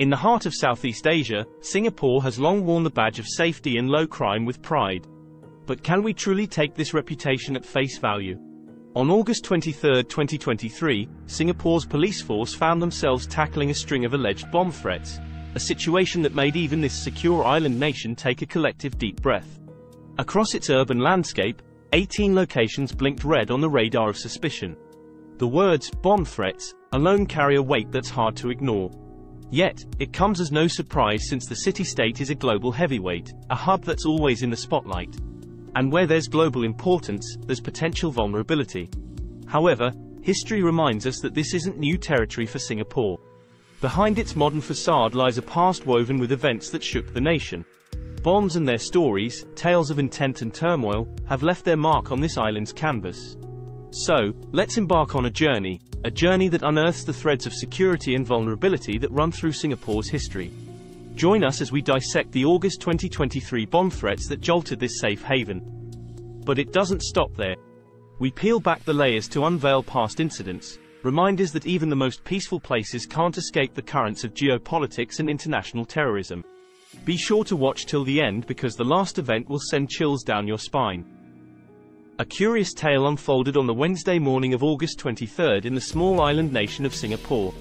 In the heart of Southeast Asia, Singapore has long worn the badge of safety and low crime with pride. But can we truly take this reputation at face value? On August 23, 2023, Singapore's police force found themselves tackling a string of alleged bomb threats, a situation that made even this secure island nation take a collective deep breath. Across its urban landscape, 18 locations blinked red on the radar of suspicion. The words, bomb threats, alone carry a weight that's hard to ignore. Yet, it comes as no surprise since the city-state is a global heavyweight, a hub that's always in the spotlight. And where there's global importance, there's potential vulnerability. However, history reminds us that this isn't new territory for Singapore. Behind its modern facade lies a past woven with events that shook the nation. Bombs and their stories, tales of intent and turmoil, have left their mark on this island's canvas. So, let's embark on a journey that unearths the threads of security and vulnerability that run through Singapore's history. Join us as we dissect the August 2023 bomb threats that jolted this safe haven. But it doesn't stop there. We peel back the layers to unveil past incidents, reminders that even the most peaceful places can't escape the currents of geopolitics and international terrorism. Be sure to watch till the end because the last event will send chills down your spine. A curious tale unfolded on the Wednesday morning of August 23 in the small island nation of Singapore.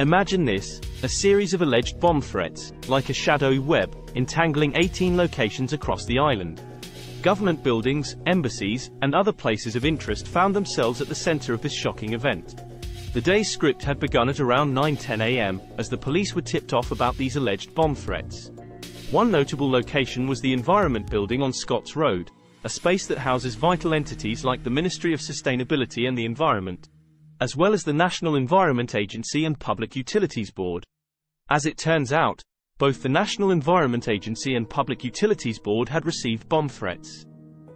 Imagine this, a series of alleged bomb threats, like a shadowy web, entangling 18 locations across the island. Government buildings, embassies, and other places of interest found themselves at the center of this shocking event. The day's script had begun at around 9:10 a.m., as the police were tipped off about these alleged bomb threats. One notable location was the Environment Building on Scott's Road, a space that houses vital entities like the Ministry of Sustainability and the Environment, as well as the National Environment Agency and Public Utilities Board. As it turns out, both the National Environment Agency and Public Utilities Board had received bomb threats.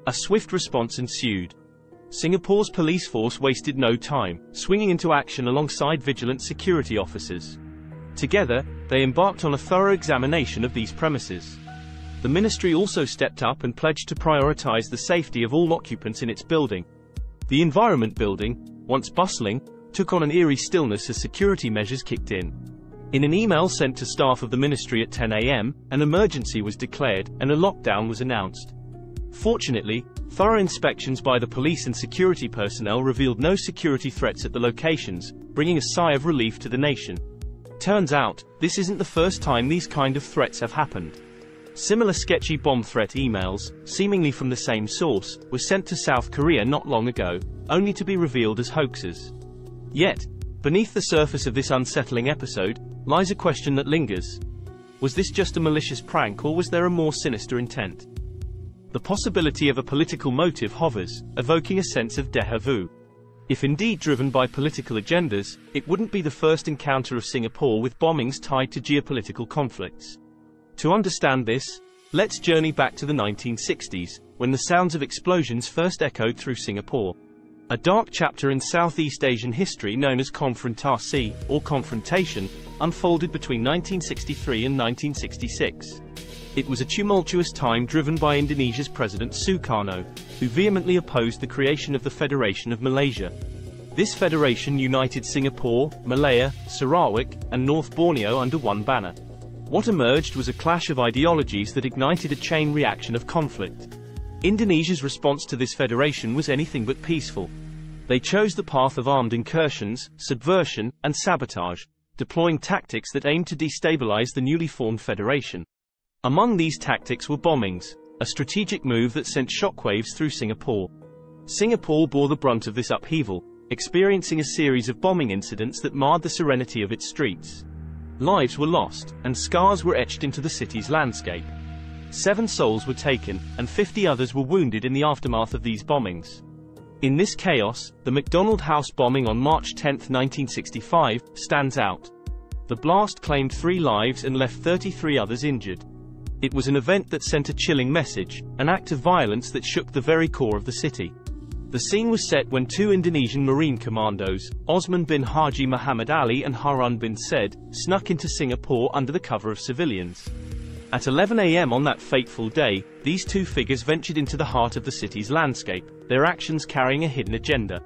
A swift response ensued. Singapore's police force wasted no time, swinging into action alongside vigilant security officers. Together, they embarked on a thorough examination of these premises. The ministry also stepped up and pledged to prioritize the safety of all occupants in its building. The Environment Building, once bustling, took on an eerie stillness as security measures kicked in. In an email sent to staff of the ministry at 10 a.m, an emergency was declared, and a lockdown was announced. Fortunately, thorough inspections by the police and security personnel revealed no security threats at the locations, bringing a sigh of relief to the nation. Turns out, this isn't the first time these kind of threats have happened. Similar sketchy bomb threat emails, seemingly from the same source, were sent to South Korea not long ago, only to be revealed as hoaxes. Yet, beneath the surface of this unsettling episode, lies a question that lingers. Was this just a malicious prank, or was there a more sinister intent? The possibility of a political motive hovers, evoking a sense of déjà vu. If indeed driven by political agendas, it wouldn't be the first encounter of Singapore with bombings tied to geopolitical conflicts. To understand this, let's journey back to the 1960s, when the sounds of explosions first echoed through Singapore. A dark chapter in Southeast Asian history known as Confrontasi, or Confrontation, unfolded between 1963 and 1966. It was a tumultuous time driven by Indonesia's President Sukarno, who vehemently opposed the creation of the Federation of Malaysia. This federation united Singapore, Malaya, Sarawak, and North Borneo under one banner. What emerged was a clash of ideologies that ignited a chain reaction of conflict. Indonesia's response to this federation was anything but peaceful. They chose the path of armed incursions, subversion, and sabotage, deploying tactics that aimed to destabilize the newly formed federation. Among these tactics were bombings, a strategic move that sent shockwaves through Singapore. Singapore bore the brunt of this upheaval, experiencing a series of bombing incidents that marred the serenity of its streets. Lives were lost, and scars were etched into the city's landscape. 7 souls were taken, and 50 others were wounded in the aftermath of these bombings. In this chaos, the McDonald House bombing on March 10, 1965, stands out. The blast claimed 3 lives and left 33 others injured. It was an event that sent a chilling message, an act of violence that shook the very core of the city. The scene was set when 2 Indonesian Marine commandos, Osman bin Haji Muhammad Ali and Harun bin Said, snuck into Singapore under the cover of civilians. At 11 a.m. on that fateful day, these 2 figures ventured into the heart of the city's landscape, their actions carrying a hidden agenda.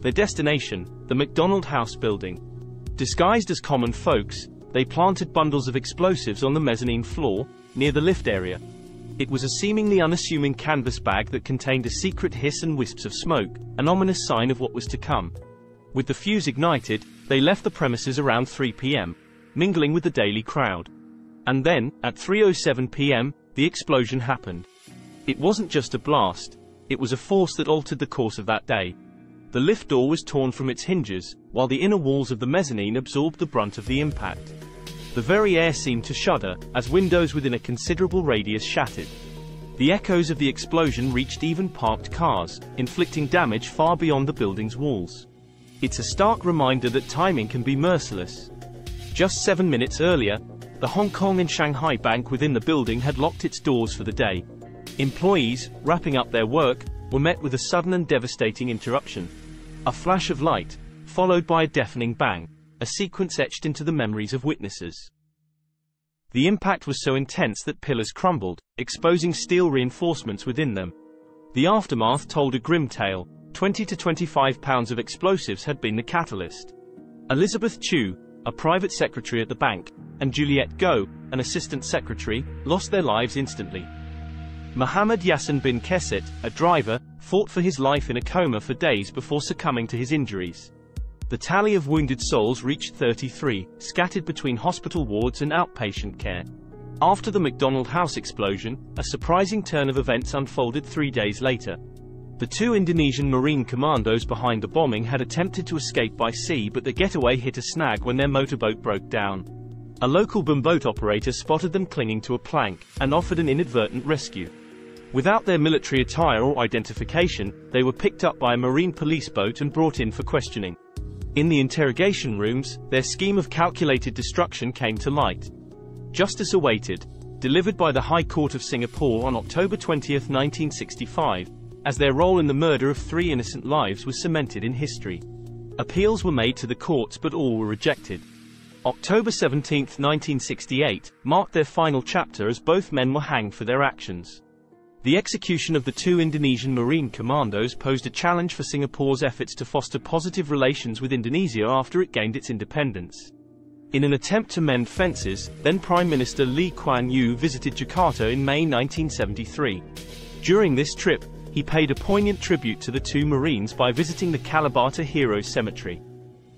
Their destination, the McDonald House building. Disguised as common folks, they planted bundles of explosives on the mezzanine floor, near the lift area. It was a seemingly unassuming canvas bag that contained a secret hiss and wisps of smoke, an ominous sign of what was to come. With the fuse ignited, they left the premises around 3 p.m., mingling with the daily crowd. And then, at 3:07 p.m., the explosion happened. It wasn't just a blast, it was a force that altered the course of that day. The lift door was torn from its hinges, while the inner walls of the mezzanine absorbed the brunt of the impact. The very air seemed to shudder, as windows within a considerable radius shattered. The echoes of the explosion reached even parked cars, inflicting damage far beyond the building's walls. It's a stark reminder that timing can be merciless. Just 7 minutes earlier, the Hong Kong and Shanghai Bank within the building had locked its doors for the day. Employees, wrapping up their work, were met with a sudden and devastating interruption. A flash of light, followed by a deafening bang, a sequence etched into the memories of witnesses. The impact was so intense that pillars crumbled, exposing steel reinforcements within them. The aftermath told a grim tale. 20 to 25 pounds of explosives had been the catalyst. Elizabeth Chu, a private secretary at the bank, and Juliette Goh, an assistant secretary, lost their lives instantly. Mohammed Yassin bin Kesset, a driver, fought for his life in a coma for days before succumbing to his injuries. The tally of wounded souls reached 33, scattered between hospital wards and outpatient care. After the McDonald House explosion, a surprising turn of events unfolded 3 days later. The two Indonesian Marine commandos behind the bombing had attempted to escape by sea, but the getaway hit a snag when their motorboat broke down. A local boomboat operator spotted them clinging to a plank, and offered an inadvertent rescue. Without their military attire or identification, they were picked up by a Marine police boat and brought in for questioning. In the interrogation rooms, their scheme of calculated destruction came to light. Justice awaited, delivered by the High Court of Singapore on October 20, 1965, as their role in the murder of 3 innocent lives was cemented in history. Appeals were made to the courts, but all were rejected. October 17, 1968, marked their final chapter as both men were hanged for their actions. The execution of the two Indonesian Marine commandos posed a challenge for Singapore's efforts to foster positive relations with Indonesia after it gained its independence. In an attempt to mend fences, then Prime Minister Lee Kuan Yew visited Jakarta in May 1973. During this trip, he paid a poignant tribute to the two Marines by visiting the Kalibata Heroes Cemetery.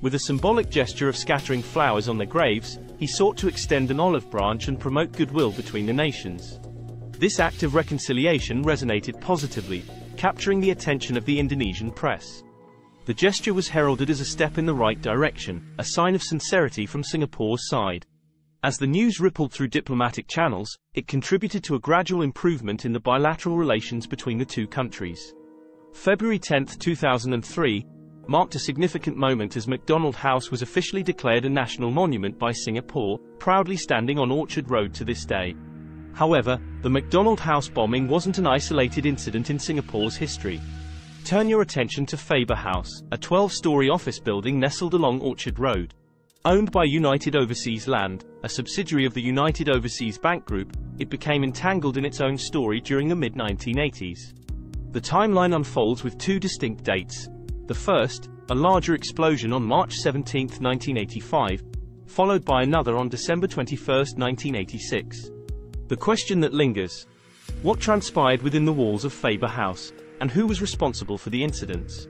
With a symbolic gesture of scattering flowers on their graves, he sought to extend an olive branch and promote goodwill between the nations. This act of reconciliation resonated positively, capturing the attention of the Indonesian press. The gesture was heralded as a step in the right direction, a sign of sincerity from Singapore's side. As the news rippled through diplomatic channels, it contributed to a gradual improvement in the bilateral relations between the two countries. February 10, 2003, marked a significant moment as McDonald House was officially declared a national monument by Singapore, proudly standing on Orchard Road to this day. However, the McDonald House bombing wasn't an isolated incident in Singapore's history. Turn your attention to Faber House, a 12-story office building nestled along Orchard Road. Owned by United Overseas Land, a subsidiary of the United Overseas Bank Group, it became entangled in its own story during the mid-1980s. The timeline unfolds with 2 distinct dates. The first, a larger explosion on March 17, 1985, followed by another on December 21, 1986. The question that lingers: what transpired within the walls of Faber House, and who was responsible for the incidents?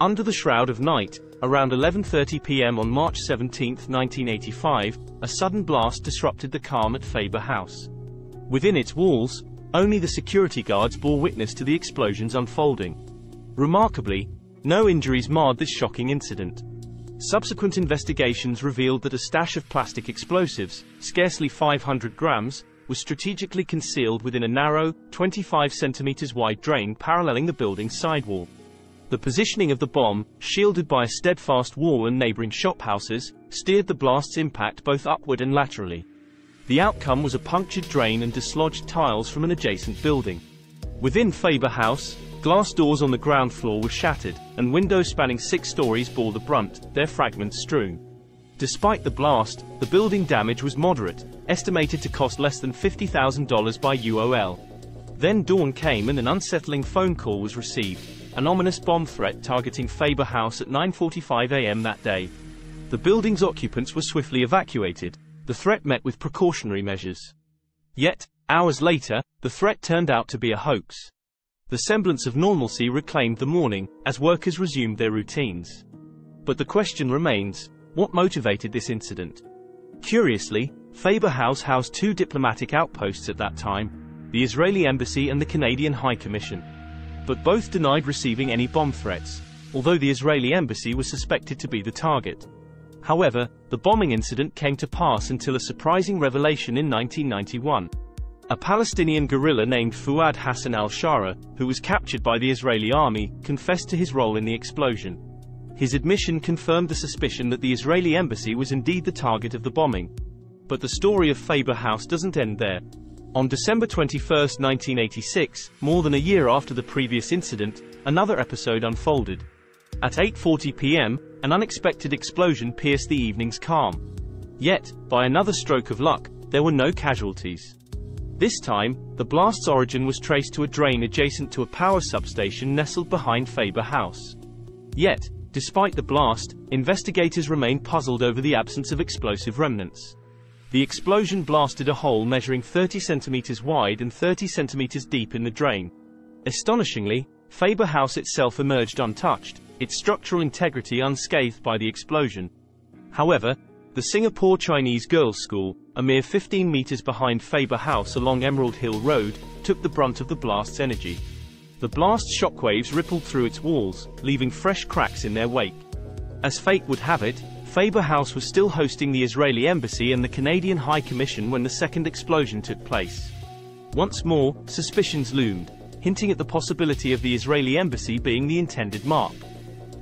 Under the shroud of night, around 11:30 p.m. on March 17, 1985, a sudden blast disrupted the calm at Faber House. Within its walls, only the security guards bore witness to the explosion's unfolding. Remarkably, no injuries marred this shocking incident. Subsequent investigations revealed that a stash of plastic explosives, scarcely 500 grams, was strategically concealed within a narrow, 25 centimeters wide drain paralleling the building's sidewall. The positioning of the bomb, shielded by a steadfast wall and neighboring shophouses, steered the blast's impact both upward and laterally. The outcome was a punctured drain and dislodged tiles from an adjacent building. Within Faber House, glass doors on the ground floor were shattered, and windows spanning 6 stories bore the brunt, their fragments strewn. Despite the blast, the building damage was moderate, estimated to cost less than $50,000 by UOL. Then dawn came and an unsettling phone call was received, an ominous bomb threat targeting Faber House at 9:45 a.m. that day. The building's occupants were swiftly evacuated, the threat met with precautionary measures. Yet, hours later, the threat turned out to be a hoax. The semblance of normalcy reclaimed the morning, as workers resumed their routines. But the question remains, what motivated this incident? Curiously, Faber House housed two diplomatic outposts at that time, the Israeli Embassy and the Canadian High Commission. But both denied receiving any bomb threats, although the Israeli Embassy was suspected to be the target. However, the bombing incident came to pass until a surprising revelation in 1991. A Palestinian guerrilla named Fuad Hassan al-Shara, who was captured by the Israeli army, confessed to his role in the explosion. His admission confirmed the suspicion that the Israeli embassy was indeed the target of the bombing. But the story of Faber House doesn't end there. On December 21, 1986, more than a year after the previous incident, another episode unfolded. At 8:40 p.m., an unexpected explosion pierced the evening's calm. Yet, by another stroke of luck, there were no casualties. This time, the blast's origin was traced to a drain adjacent to a power substation nestled behind Faber House. Yet, despite the blast, investigators remained puzzled over the absence of explosive remnants. The explosion blasted a hole measuring 30 centimeters wide and 30 centimeters deep in the drain. Astonishingly, Faber House itself emerged untouched, its structural integrity unscathed by the explosion. However, the Singapore Chinese Girls' School, a mere 15 meters behind Faber House along Emerald Hill Road, took the brunt of the blast's energy. The blast's shockwaves rippled through its walls, leaving fresh cracks in their wake. As fate would have it, Faber House was still hosting the Israeli Embassy and the Canadian High Commission when the second explosion took place. Once more, suspicions loomed, hinting at the possibility of the Israeli Embassy being the intended mark.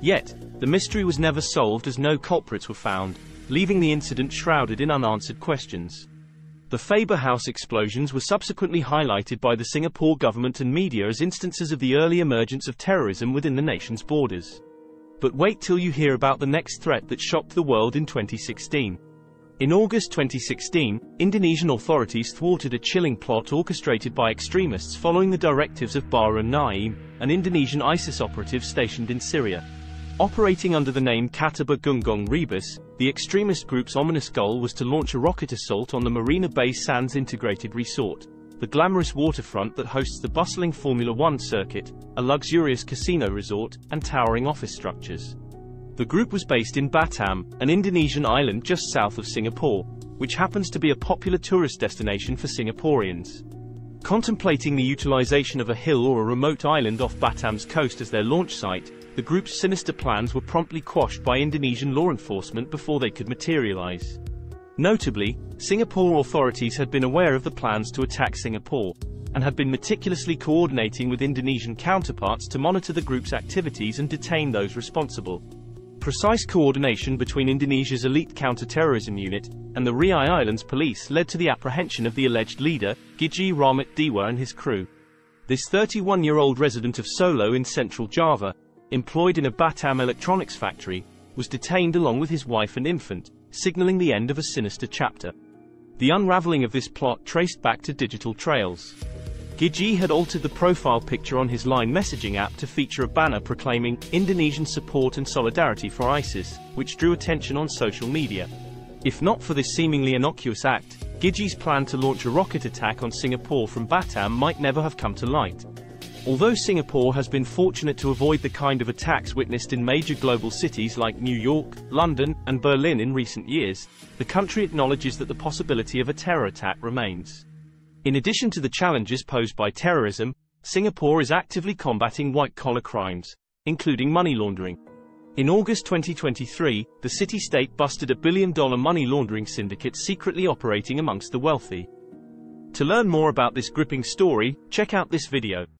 Yet, the mystery was never solved as no culprits were found, leaving the incident shrouded in unanswered questions. The Faber House explosions were subsequently highlighted by the Singapore government and media as instances of the early emergence of terrorism within the nation's borders. But wait till you hear about the next threat that shocked the world in 2016. In August 2016, Indonesian authorities thwarted a chilling plot orchestrated by extremists following the directives of Bahrun Naim, an Indonesian ISIS operative stationed in Syria. Operating under the name Katibah Gonggong Rebus, the extremist group's ominous goal was to launch a rocket assault on the Marina Bay Sands Integrated Resort, the glamorous waterfront that hosts the bustling Formula One circuit, a luxurious casino resort, and towering office structures. The group was based in Batam, an Indonesian island just south of Singapore, which happens to be a popular tourist destination for Singaporeans. Contemplating the utilization of a hill or a remote island off Batam's coast as their launch site, the group's sinister plans were promptly quashed by Indonesian law enforcement before they could materialize. Notably, Singapore authorities had been aware of the plans to attack Singapore, and had been meticulously coordinating with Indonesian counterparts to monitor the group's activities and detain those responsible. Precise coordination between Indonesia's elite counter-terrorism unit and the Riau Islands police led to the apprehension of the alleged leader, Gigi Ramat Dewa, and his crew. This 31-year-old resident of Solo in central Java, employed in a Batam electronics factory, was detained along with his wife and infant, signaling the end of a sinister chapter. The unraveling of this plot traced back to digital trails. Gigi had altered the profile picture on his LINE messaging app to feature a banner proclaiming Indonesian support and solidarity for ISIS, which drew attention on social media. If not for this seemingly innocuous act, Gigi's plan to launch a rocket attack on Singapore from Batam might never have come to light. Although Singapore has been fortunate to avoid the kind of attacks witnessed in major global cities like New York, London, and Berlin in recent years, the country acknowledges that the possibility of a terror attack remains. In addition to the challenges posed by terrorism, Singapore is actively combating white-collar crimes, including money laundering. In August 2023, the city-state busted a billion-dollar money laundering syndicate secretly operating amongst the wealthy. To learn more about this gripping story, check out this video.